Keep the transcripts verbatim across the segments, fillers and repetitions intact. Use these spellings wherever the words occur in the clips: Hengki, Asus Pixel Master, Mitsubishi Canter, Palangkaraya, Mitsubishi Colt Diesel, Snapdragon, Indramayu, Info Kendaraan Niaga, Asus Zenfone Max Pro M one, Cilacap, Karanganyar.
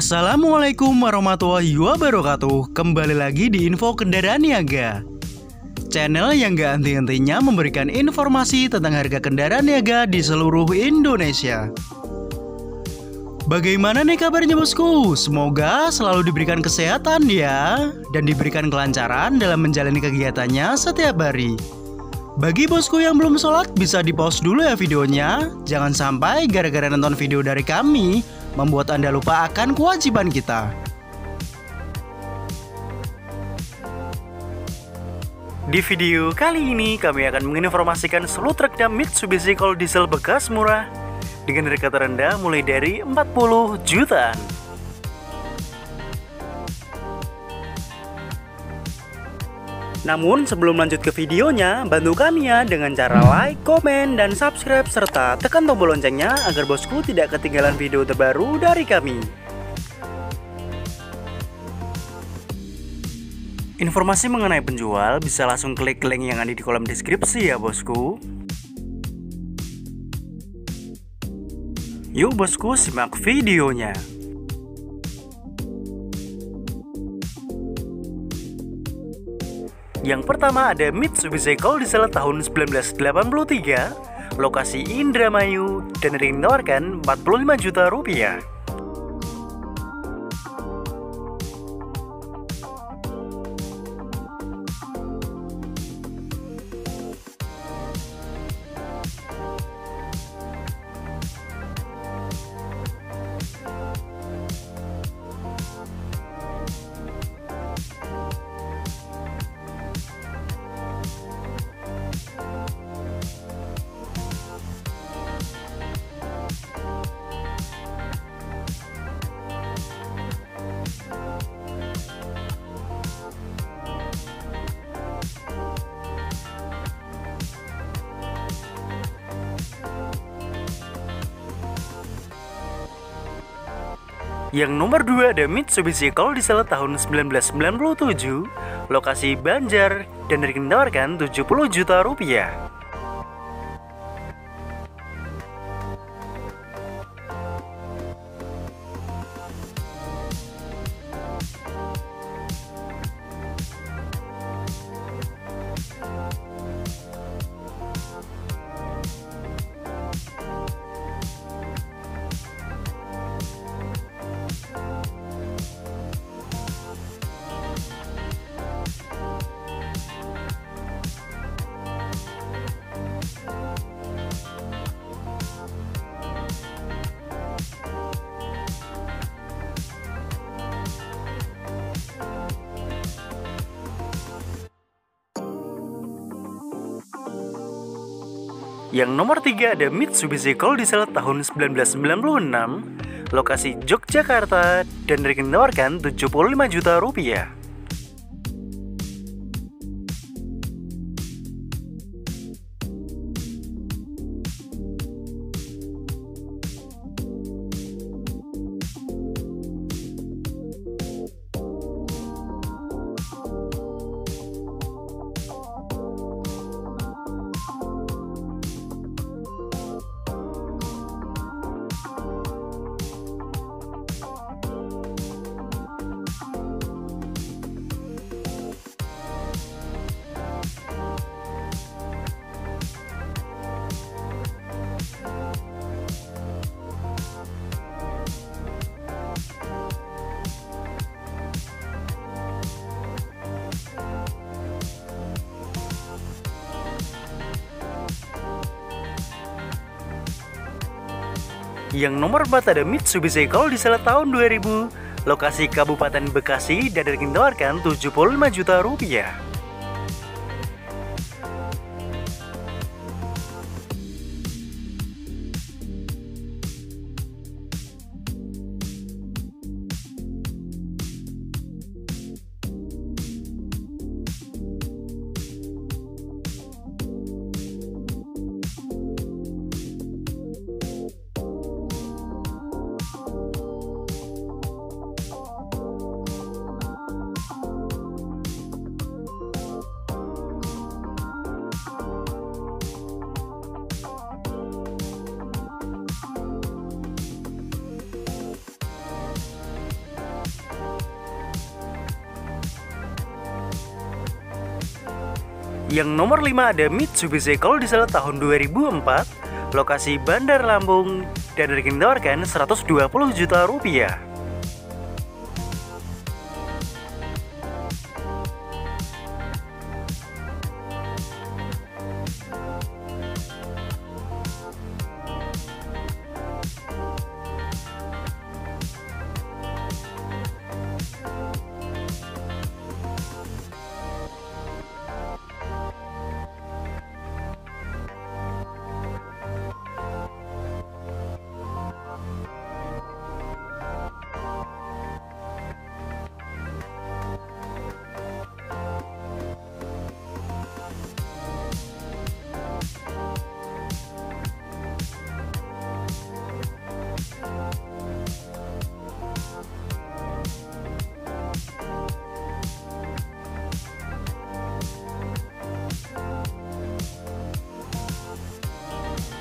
Assalamualaikum warahmatullahi wabarakatuh. Kembali lagi di Info Kendaraan Niaga, channel yang gak henti-hentinya memberikan informasi tentang harga kendaraan niaga di seluruh Indonesia. Bagaimana nih kabarnya bosku? Semoga selalu diberikan kesehatan ya, dan diberikan kelancaran dalam menjalani kegiatannya setiap hari. Bagi bosku yang belum sholat, bisa di-pause dulu ya videonya. Jangan sampai gara-gara nonton video dari kami membuat Anda lupa akan kewajiban kita. Di video kali ini kami akan menginformasikan seluruh truknya Mitsubishi Colt Diesel bekas murah dengan harga terendah mulai dari empat puluh jutaan. Namun sebelum lanjut ke videonya, bantu kami ya dengan cara like, komen, dan subscribe, serta tekan tombol loncengnya agar bosku tidak ketinggalan video terbaru dari kami. Informasi mengenai penjual bisa langsung klik link yang ada di kolom deskripsi ya bosku. Yuk bosku, simak videonya. Yang pertama ada Mitsubishi Colt Diesel tahun seribu sembilan ratus delapan puluh tiga, lokasi Indramayu, dan ditawarkan empat puluh lima juta rupiah. Yang nomor dua ada Mitsubishi Colt Diesel tahun seribu sembilan ratus sembilan puluh tujuh, lokasi Banjar, dan ditawarkan tujuh puluh juta rupiah. Yang nomor tiga ada Mitsubishi Colt Diesel tahun seribu sembilan ratus sembilan puluh enam, lokasi Yogyakarta, dan ditawarkan tujuh puluh lima juta rupiah. Yang nomor empat ada Mitsubishi Colt Diesel tahun dua ribu, lokasi Kabupaten Bekasi, dan ditawarkan tujuh puluh lima juta rupiah. Yang nomor lima ada Mitsubishi Colt Diesel tahun dua ribu empat, lokasi Bandar Lampung, dan ditawarkan seratus dua puluh juta rupiah.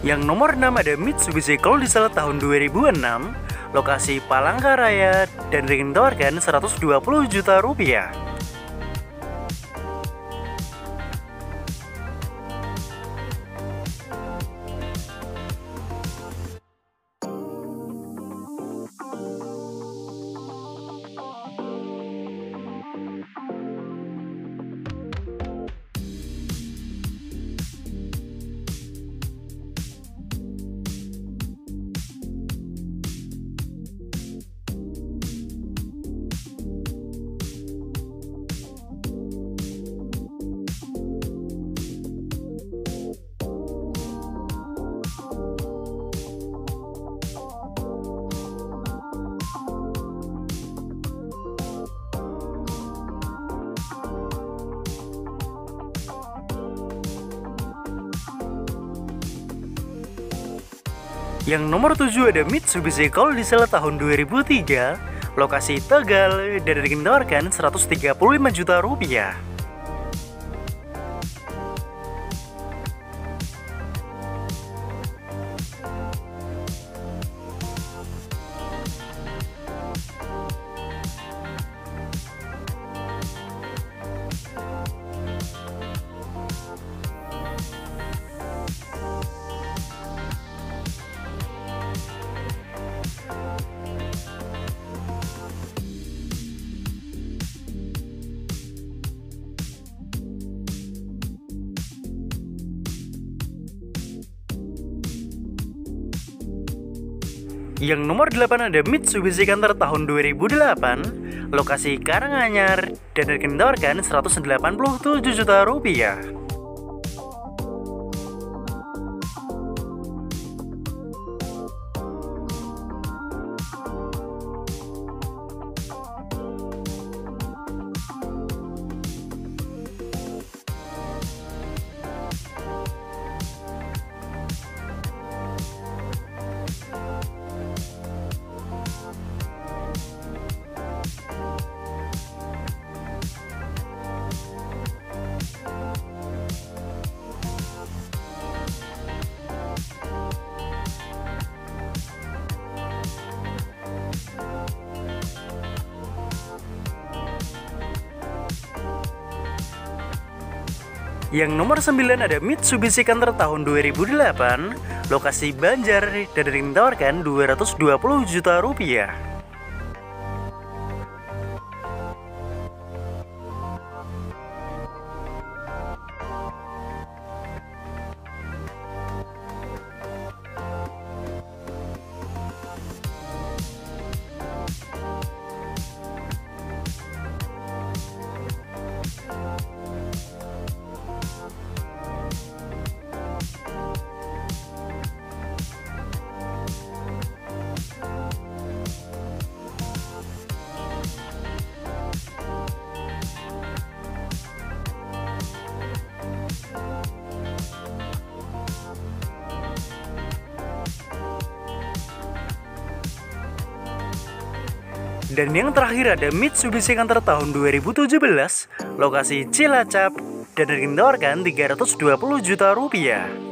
Yang nomor enam ada Mitsubishi Colt Diesel tahun dua ribu enam, lokasi Palangkaraya, dan ditawarkan seratus dua puluh juta rupiah. Yang nomor tujuh ada Mitsubishi Colt Diesel tahun dua ribu tiga, lokasi Tegal, dan ditawarkan seratus tiga puluh lima juta rupiah. Yang nomor delapan ada Mitsubishi Canter tahun dua ribu delapan, lokasi Karanganyar, dan ditawarkan seratus delapan puluh tujuh juta rupiah. Yang nomor sembilan ada Mitsubishi Canter tahun dua ribu delapan, lokasi Banjar, dan ditawarkan dua ratus dua puluh juta rupiah. Dan yang terakhir ada Mitsubishi Canter tahun dua ribu tujuh belas, lokasi Cilacap, dan ditawarkan tiga ratus dua puluh juta rupiah.